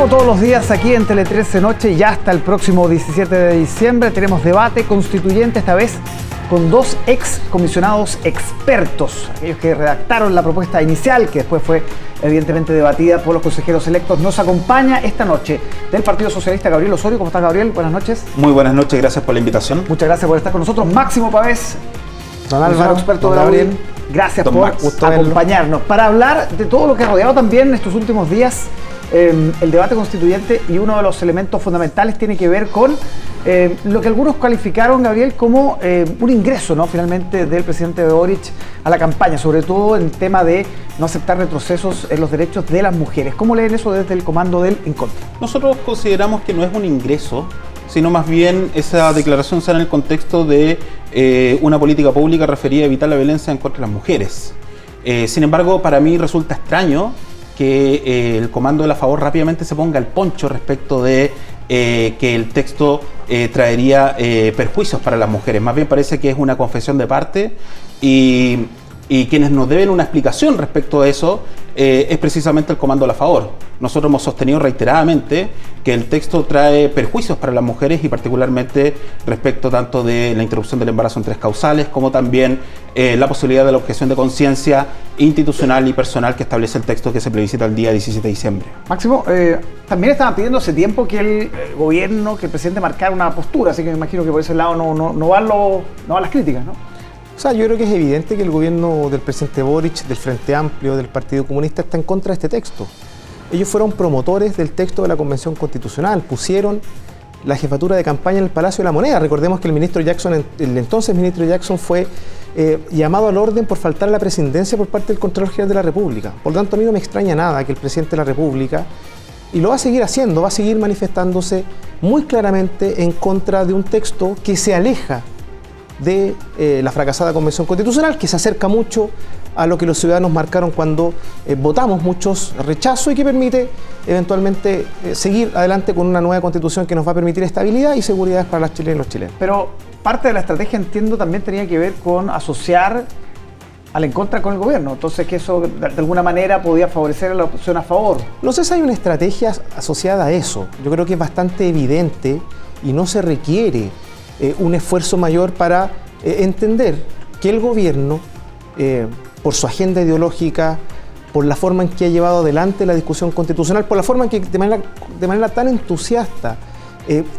Como todos los días aquí en Tele 13 Noche, ya hasta el próximo 17 de diciembre tenemos debate constituyente, esta vez con dos ex comisionados expertos, aquellos que redactaron la propuesta inicial, que después fue evidentemente debatida por los consejeros electos. Nos acompaña esta noche del Partido Socialista Gabriel Osorio. ¿Cómo estás, Gabriel? Buenas noches. Muy buenas noches, gracias por la invitación. Muchas gracias por estar con nosotros. Máximo Pavez, don Álvaro, experto don de Gabriel. Gracias don por acompañarnos para hablar de todo lo que ha rodeado también estos últimos días el debate constituyente, y uno de los elementos fundamentales tiene que ver con lo que algunos calificaron, Gabriel, como un ingreso, ¿no?, finalmente, del presidente Boric a la campaña, sobre todo en tema de no aceptar retrocesos en los derechos de las mujeres. ¿Cómo leen eso desde el comando del En Contra? Nosotros consideramos que no es un ingreso, sino más bien esa declaración será en el contexto de una política pública referida a evitar la violencia en contra de las mujeres. Sin embargo, para mí resulta extraño que el comando de la FAO rápidamente se ponga el poncho respecto de que el texto traería perjuicios para las mujeres. Más bien parece que es una confesión de parte, y quienes nos deben una explicación respecto a eso es precisamente el comando de la FAO. Nosotros hemos sostenido reiteradamente que el texto trae perjuicios para las mujeres, y particularmente respecto tanto de la interrupción del embarazo en tres causales, como también la posibilidad de la objeción de conciencia institucional y personal que establece el texto que se plebiscita el día 17 de diciembre. Máximo, también estaban pidiendo hace tiempo que el gobierno, que el presidente marcara una postura, así que me imagino que por ese lado no van las críticas, ¿no? O sea, yo creo que es evidente que el gobierno del presidente Boric, del Frente Amplio, del Partido Comunista está en contra de este texto. Ellos fueron promotores del texto de la Convención Constitucional, pusieron la jefatura de campaña en el Palacio de la Moneda. Recordemos que el ministro Jackson, el entonces ministro Jackson, fue llamado al orden por faltar a la presidencia por parte del Contralor General de la República. Por lo tanto, a mí no me extraña nada que el presidente de la República, y lo va a seguir haciendo, va a seguir manifestándose muy claramente en contra de un texto que se aleja de la fracasada Convención Constitucional, que se acerca mucho a lo que los ciudadanos marcaron cuando votamos muchos rechazo, y que permite eventualmente seguir adelante con una nueva constitución que nos va a permitir estabilidad y seguridad para las chilenas y los chilenos. Pero parte de la estrategia, entiendo, también tenía que ver con asociar al En Contra con el gobierno, entonces que eso de alguna manera podía favorecer a la opción a favor. No sé si hay una estrategia asociada a eso. Yo creo que es bastante evidente y no se requiere un esfuerzo mayor para entender que el gobierno, por su agenda ideológica, por la forma en que ha llevado adelante la discusión constitucional, por la forma en que de manera tan entusiasta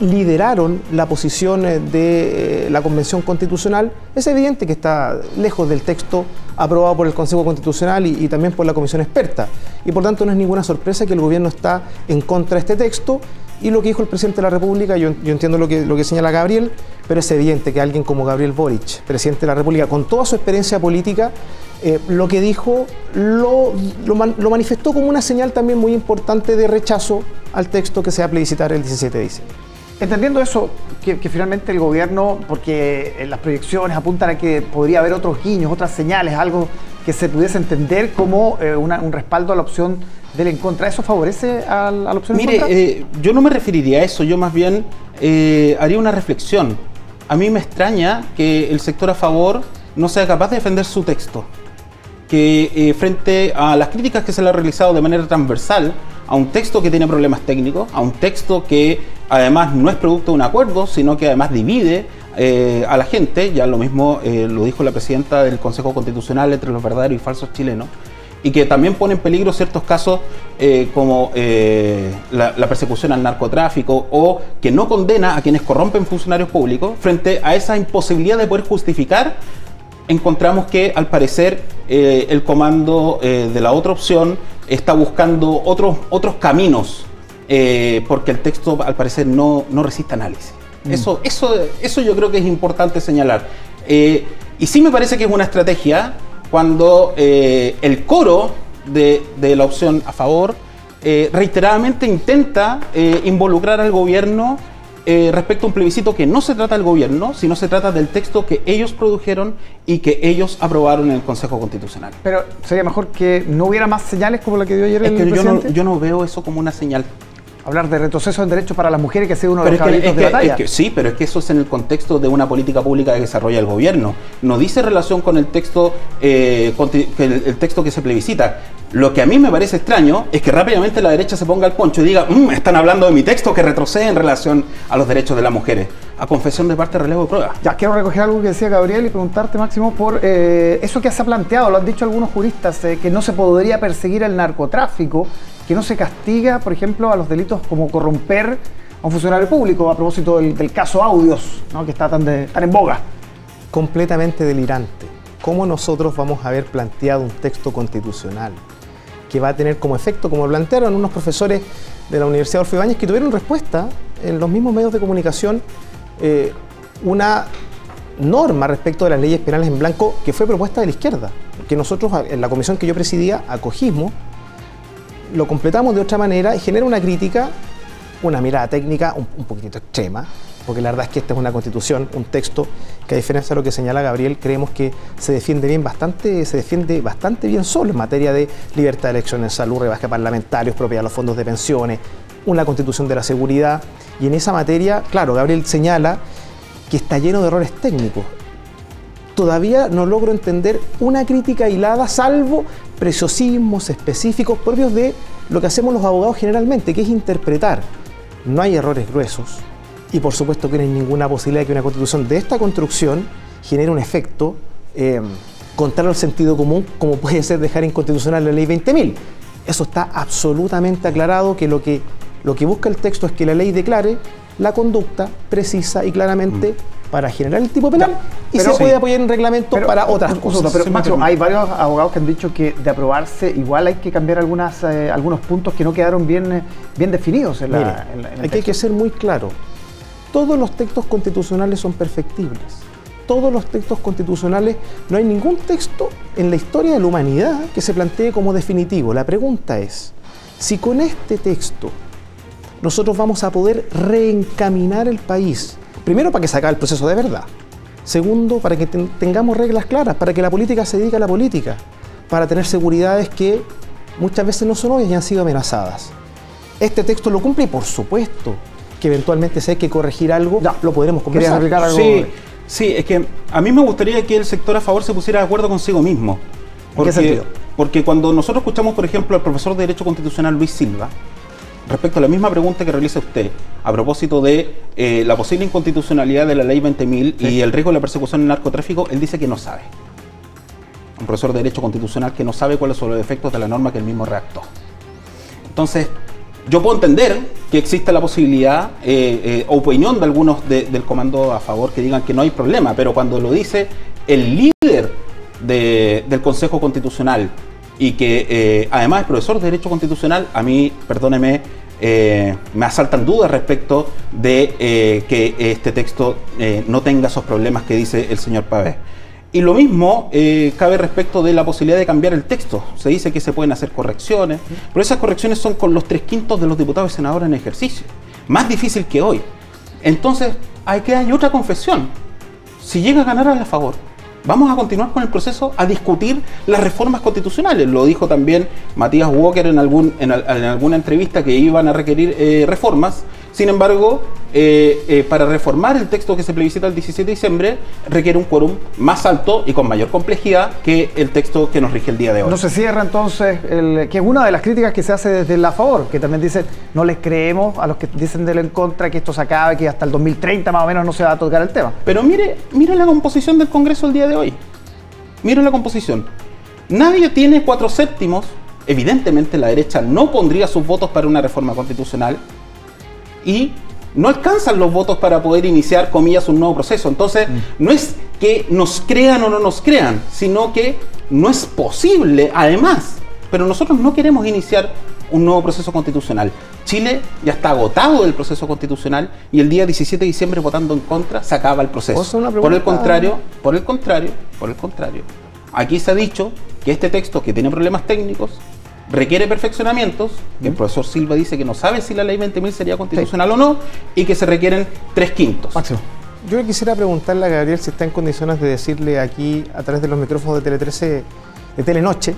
lideraron la posición de la Convención Constitucional, es evidente que está lejos del texto aprobado por el Consejo Constitucional y también por la Comisión Experta. Y por tanto no es ninguna sorpresa que el gobierno está en contra de este texto. Y lo que dijo el presidente de la República, yo entiendo lo que señala Gabriel, pero es evidente que alguien como Gabriel Boric, presidente de la República, con toda su experiencia política, lo que dijo lo manifestó como una señal también muy importante de rechazo al texto que se va a plebiscitar el 17 de diciembre. Entendiendo eso, que finalmente el gobierno, porque las proyecciones apuntan a que podría haber otros guiños, otras señales, algo que se pudiese entender como un respaldo a la opción del En Contra. ¿Eso favorece a la opción En Contra? Mire, yo no me referiría a eso, yo más bien haría una reflexión. A mí me extraña que el sector a favor no sea capaz de defender su texto, que frente a las críticas que se le ha realizado de manera transversal a un texto que tiene problemas técnicos, a un texto que además no es producto de un acuerdo, sino que además divide a la gente, ya lo mismo lo dijo la presidenta del Consejo Constitucional, entre los verdaderos y falsos chilenos, y que también pone en peligro ciertos casos como la persecución al narcotráfico, o que no condena a quienes corrompen funcionarios públicos. Frente a esa imposibilidad de poder justificar, encontramos que al parecer el comando de la otra opción está buscando otros caminos, porque el texto al parecer no resiste análisis. Eso yo creo que es importante señalar. Y sí me parece que es una estrategia cuando el coro de la opción a favor reiteradamente intenta involucrar al gobierno respecto a un plebiscito que no se trata del gobierno, sino se trata del texto que ellos produjeron y que ellos aprobaron en el Consejo Constitucional. Pero sería mejor que no hubiera más señales como la que dio ayer el presidente. Yo no veo eso como una señal. Hablar de retroceso en derechos para las mujeres, que ha sido uno de los caballitos de batalla. Sí, pero es que eso es en el contexto de una política pública que desarrolla el gobierno. No dice relación con el texto, el texto que se plebiscita. Lo que a mí me parece extraño es que rápidamente la derecha se ponga al poncho y diga, están hablando de mi texto que retrocede en relación a los derechos de las mujeres. A confesión de parte, relevo de prueba. Ya, quiero recoger algo que decía Gabriel y preguntarte, Máximo, por eso que se ha planteado, lo han dicho algunos juristas, que no se podría perseguir el narcotráfico, que no se castiga, por ejemplo, a los delitos como corromper a un funcionario público, a propósito del caso Audios, ¿no?, que está tan en boga. Completamente delirante. ¿Cómo nosotros vamos a haber planteado un texto constitucional que va a tener como efecto, como plantearon unos profesores de la Universidad Orfeo Ibáñez, que tuvieron respuesta en los mismos medios de comunicación, una norma respecto de las leyes penales en blanco que fue propuesta de la izquierda, que nosotros en la comisión que yo presidía acogimos, lo completamos de otra manera y genera una crítica, una mirada técnica un poquitito extrema, porque la verdad es que esta es una constitución, un texto que, a diferencia de lo que señala Gabriel, creemos que se defiende bastante bien solo en materia de libertad de elecciones, salud, rebaja parlamentarios, propiedad de los fondos de pensiones, una constitución de la seguridad. Y en esa materia, claro, Gabriel señala que está lleno de errores técnicos. Todavía no logro entender una crítica hilada, salvo preciosismos específicos propios de lo que hacemos los abogados generalmente, que es interpretar. No hay errores gruesos y por supuesto que no hay ninguna posibilidad de que una constitución de esta construcción genere un efecto contrario al sentido común, como puede ser dejar inconstitucional la ley 20.000. Eso está absolutamente aclarado, que lo que busca el texto es que la ley declare la conducta precisa y claramente para generar el tipo penal, y se puede apoyar en reglamento para otras cosas. Pero Máximo, hay varios abogados que han dicho que de aprobarse igual hay que cambiar algunos puntos que no quedaron bien definidos en el texto. Hay que ser muy claro. Todos los textos constitucionales son perfectibles. Todos los textos constitucionales, no hay ningún texto en la historia de la humanidad que se plantee como definitivo. La pregunta es, si con este texto nosotros vamos a poder reencaminar el país. Primero, para que se acabe el proceso de verdad. Segundo, para que tengamos reglas claras, para que la política se dedique a la política, para tener seguridades que muchas veces no son obvias y han sido amenazadas. Este texto lo cumple y, por supuesto, que eventualmente si hay que corregir algo, ya, lo podremos conversar. Sí, es que a mí me gustaría que el sector a favor se pusiera de acuerdo consigo mismo. ¿En qué sentido? Porque cuando nosotros escuchamos, por ejemplo, al profesor de Derecho Constitucional Luis Silva, respecto a la misma pregunta que realiza usted, a propósito de la posible inconstitucionalidad de la ley 20.000 y el riesgo de la persecución en narcotráfico, él dice que no sabe. Un profesor de Derecho Constitucional que no sabe cuáles son los efectos de la norma que él mismo redactó. Entonces, yo puedo entender que existe la posibilidad, opinión de algunos del comando a favor que digan que no hay problema, pero cuando lo dice el líder del Consejo Constitucional, y que además es profesor de Derecho Constitucional, a mí, perdóneme, me asaltan dudas respecto de que este texto no tenga esos problemas que dice el señor Pavez. Y lo mismo cabe respecto de la posibilidad de cambiar el texto. Se dice que se pueden hacer correcciones, pero esas correcciones son con los 3/5 de los diputados y senadores en ejercicio. Más difícil que hoy. Entonces, hay otra confesión. Si llega a ganar a la favor, vamos a continuar con el proceso a discutir las reformas constitucionales. Lo dijo también Matías Walker en alguna entrevista, que iban a requerir reformas. Sin embargo, para reformar el texto que se plebiscita el 17 de diciembre requiere un quórum más alto y con mayor complejidad que el texto que nos rige el día de hoy. No se cierra entonces, que es una de las críticas que se hace desde el a favor, que también dicen, no les creemos a los que dicen del en contra, que esto se acabe, que hasta el 2030 más o menos no se va a tocar el tema. Pero mire la composición del Congreso el día de hoy. Mire la composición. Nadie tiene 4/7. Evidentemente la derecha no pondría sus votos para una reforma constitucional y no alcanzan los votos para poder iniciar, comillas, un nuevo proceso. Entonces, no es que nos crean o no nos crean, sino que no es posible, además. Pero nosotros no queremos iniciar un nuevo proceso constitucional. Chile ya está agotado del proceso constitucional y el día 17 de diciembre, votando en contra, se acaba el proceso. Por el contrario, aquí se ha dicho que este texto, que tiene problemas técnicos, requiere perfeccionamientos, que el profesor Silva dice que no sabe si la ley 20.000 sería constitucional o no, y que se requieren 3/5. Máximo, yo quisiera preguntarle a Gabriel si está en condiciones de decirle aquí, a través de los micrófonos de Tele 13, de Tele Noche,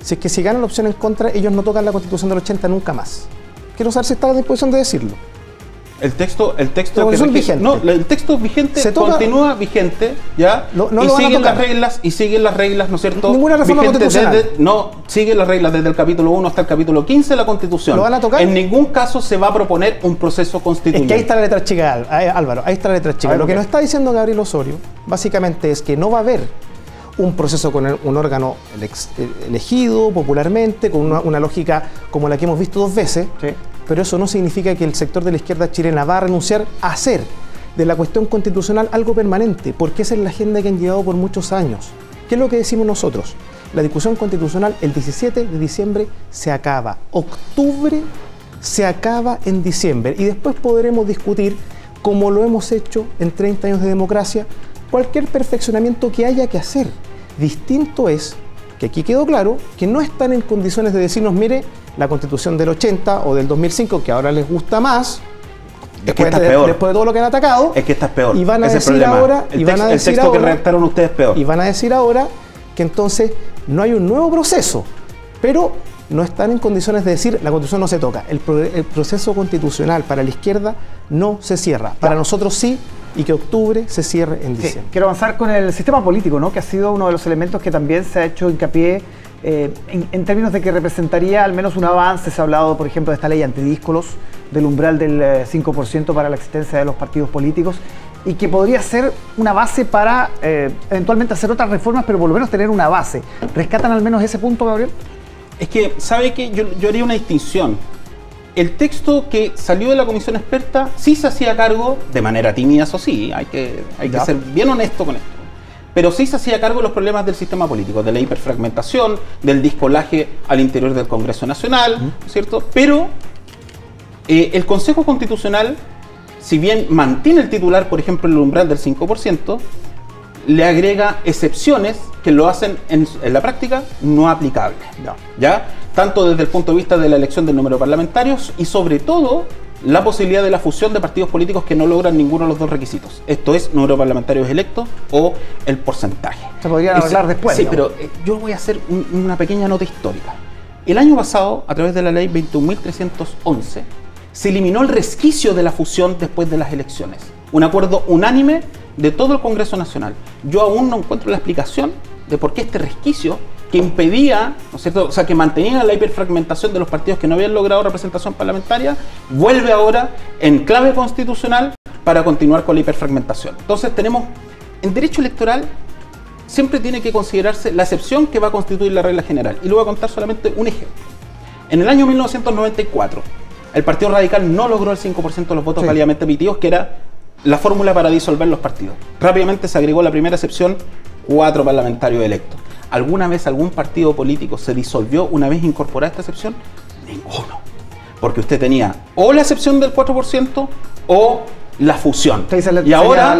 si es que si ganan la opción en contra, ellos no tocan la constitución del 80 nunca más. Quiero saber si está a disposición de decirlo. El texto vigente continúa vigente, ¿ya? Y siguen las reglas, ¿no es cierto? Ninguna reforma constitucional. Siguen las reglas desde el capítulo 1 hasta el capítulo 15 de la Constitución. ¿Lo van a tocar? En ningún caso se va a proponer un proceso constituyente. Es que ahí está la letra chica, Álvaro, ahí está la letra chica. Lo que nos está diciendo Gabriel Osorio, básicamente, es que no va a haber un proceso con un órgano elegido popularmente, con una lógica como la que hemos visto dos veces, sí. Pero eso no significa que el sector de la izquierda chilena va a renunciar a hacer de la cuestión constitucional algo permanente, porque esa es la agenda que han llevado por muchos años. ¿Qué es lo que decimos nosotros? La discusión constitucional el 17 de diciembre se acaba, octubre se acaba en diciembre, y después podremos discutir, como lo hemos hecho en 30 años de democracia, cualquier perfeccionamiento que haya que hacer. Distinto es que aquí quedó claro que no están en condiciones de decirnos, mire, la Constitución del 80 o del 2005, que ahora les gusta más, después de todo lo que han atacado, es que esta es peor. Y van a decir ahora, el texto que redactaron ustedes es peor. Y van a decir ahora que entonces no hay un nuevo proceso, pero no están en condiciones de decir la Constitución no se toca. El proceso constitucional para la izquierda no se cierra, para nosotros sí, y que octubre se cierre en diciembre. Sí, quiero avanzar con el sistema político, ¿no? Que ha sido uno de los elementos que también se ha hecho hincapié en términos de que representaría al menos un avance. Se ha hablado, por ejemplo, de esta ley antidíscolos, del umbral del 5% para la existencia de los partidos políticos, y que podría ser una base para eventualmente hacer otras reformas, pero por lo menos tener una base. ¿Rescatan al menos ese punto, Gabriel? Es que, ¿sabe qué? Yo haría una distinción. El texto que salió de la Comisión Experta sí se hacía cargo, de manera tímida, eso sí, hay que ser bien honesto con esto, pero sí se hacía cargo de los problemas del sistema político, de la hiperfragmentación, del discolaje al interior del Congreso Nacional, ¿cierto? Pero el Consejo Constitucional, si bien mantiene el titular, por ejemplo, el umbral del 5%, le agrega excepciones que lo hacen en la práctica no aplicable, ¿ya? Tanto desde el punto de vista de la elección del número de parlamentarios y sobre todo la posibilidad de la fusión de partidos políticos que no logran ninguno de los dos requisitos, esto es, número de parlamentarios electos o el porcentaje. Se podrían hablar después. Sí, ¿no? Pero yo voy a hacer una pequeña nota histórica. El año pasado, a través de la ley 21.311, se eliminó el resquicio de la fusión después de las elecciones. Un acuerdo unánime de todo el Congreso Nacional. Yo aún no encuentro la explicación de por qué este resquicio que impedía, ¿no es cierto?, o sea, que mantenía la hiperfragmentación de los partidos que no habían logrado representación parlamentaria, vuelve ahora en clave constitucional para continuar con la hiperfragmentación. Entonces tenemos, en derecho electoral, siempre tiene que considerarse la excepción que va a constituir la regla general. Y le voy a contar solamente un ejemplo. En el año 1994, el Partido Radical no logró el 5% de los votos válidamente emitidos, que era la fórmula para disolver los partidos. Rápidamente se agregó la primera excepción, 4 parlamentarios electos. ¿Alguna vez algún partido político se disolvió una vez incorporada esta excepción? Ninguno. Porque usted tenía o la excepción del 4% o la fusión. Y ahora,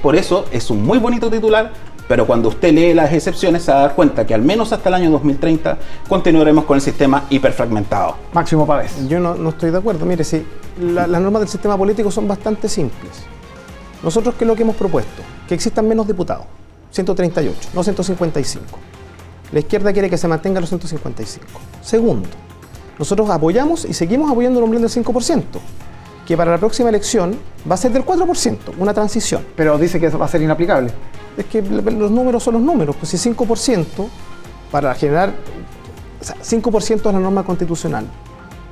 por eso es un muy bonito titular, pero cuando usted lee las excepciones se va a dar cuenta que al menos hasta el año 2030 continuaremos con el sistema hiperfragmentado. Máximo Pavez. Yo no estoy de acuerdo. Mire, sí, las normas del sistema político son bastante simples. Nosotros, ¿qué es lo que hemos propuesto? Que existan menos diputados. 138, no 155. La izquierda quiere que se mantenga los 155. Segundo, nosotros apoyamos y seguimos apoyando el umbral del 5%, que para la próxima elección va a ser del 4%, una transición. Pero dice que eso va a ser inaplicable. Es que los números son los números, pues si 5% para generar, o sea, 5% es la norma constitucional.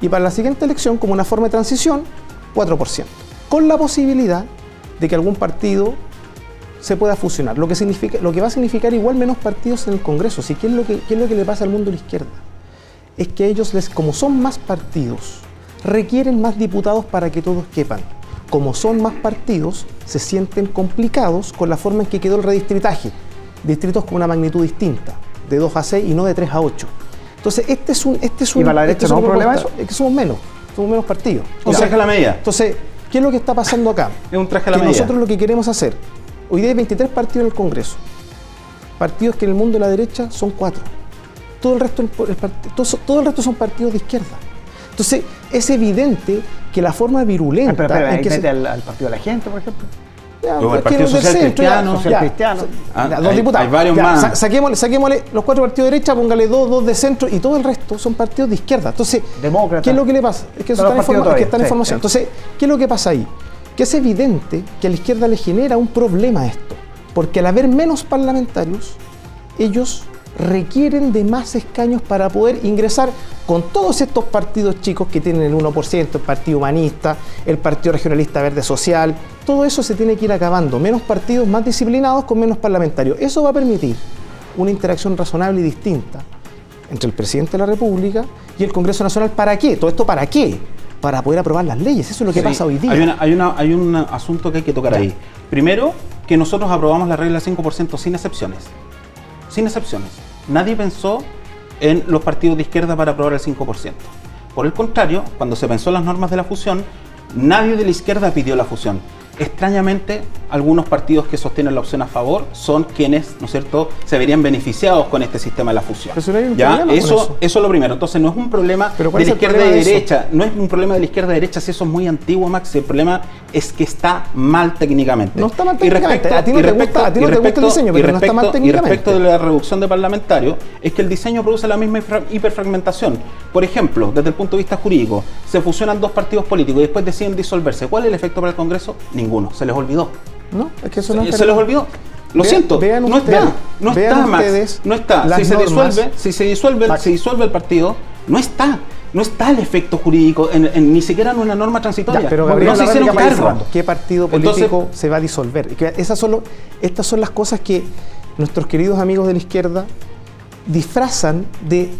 Y para la siguiente elección, como una forma de transición, 4%, con la posibilidad de que algún partido se pueda fusionar, lo que va a significar igual menos partidos en el Congreso. ¿Sí? ¿Qué es lo que le pasa al mundo de la izquierda? Es que ellos, como son más partidos, requieren más diputados para que todos quepan. Como son más partidos, se sienten complicados con la forma en que quedó el redistritaje. Distritos con una magnitud distinta, de 2 a 6 y no de 3 a 8. Entonces, este es un problema eso. Es que somos menos partidos. Un traje a la medida. Entonces, ¿qué es lo que está pasando acá? Es un traje a la medida. Nosotros lo que queremos hacer, hoy día hay 23 partidos en el Congreso, partidos que en el mundo de la derecha son 4. Todo el resto son partidos de izquierda. Entonces, es evidente que la forma virulenta... Pero, en que se... al partido de la gente, por ejemplo. Luego el Partido Social Cristiano. Dos diputados. Hay varios más. Saquémosle los cuatro partidos de derecha, póngale dos de centro y todo el resto son partidos de izquierda. Entonces, demócrata. ¿Qué es lo que le pasa? Es que eso está en información. Entonces, ¿qué es lo que pasa ahí? Que es evidente que a la izquierda le genera un problema esto, porque al haber menos parlamentarios, ellos requieren de más escaños para poder ingresar con todos estos partidos chicos que tienen el 1%, el Partido Humanista, el Partido Regionalista Verde Social, todo eso se tiene que ir acabando, menos partidos más disciplinados con menos parlamentarios. Eso va a permitir una interacción razonable y distinta entre el presidente de la República y el Congreso Nacional. ¿Para qué? ¿Todo esto para qué? Para poder aprobar las leyes, eso es lo que pasa hoy día. Hay un asunto que hay que tocar ahí. Primero, que nosotros aprobamos la regla 5% sin excepciones. Sin excepciones. Nadie pensó en los partidos de izquierda para aprobar el 5%. Por el contrario, cuando se pensó en las normas de la fusión, nadie de la izquierda pidió la fusión. Extrañamente, algunos partidos que sostienen la opción a favor son quienes, ¿no es cierto?, se verían beneficiados con este sistema de la fusión. Eso es lo primero. Entonces no es un problema de la izquierda y derecha. No es un problema de la izquierda y derecha, si eso es muy antiguo, Max. El problema es que está mal técnicamente. No está mal técnicamente. A ti no te gusta el diseño, pero no está mal técnicamente. Y respecto de la reducción de parlamentarios, es que el diseño produce la misma hiperfragmentación. Por ejemplo, desde el punto de vista jurídico, se fusionan dos partidos políticos y después deciden disolverse. ¿Cuál es el efecto para el Congreso? Ninguno, se les olvidó. No, es que eso no se les olvidó. Lo siento, no está, no está más, no está. Si se disuelve el partido, no está. No está el efecto jurídico, ni siquiera en una norma transitoria. Ya, pero Gabriel, no se hicieron cargo. ¿Qué partido político se va a disolver? Estas son las cosas que nuestros queridos amigos de la izquierda disfrazan de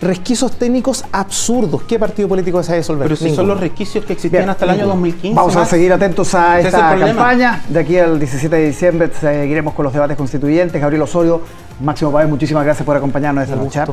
resquicios técnicos absurdos. ¿Qué partido político se ha de disolver? Pero si son los resquicios que existían hasta el año 2015. Vamos a seguir atentos a esta campaña. De aquí al 17 de diciembre seguiremos con los debates constituyentes. Gabriel Osorio, Máximo Pavez, muchísimas gracias por acompañarnos en esta lucha.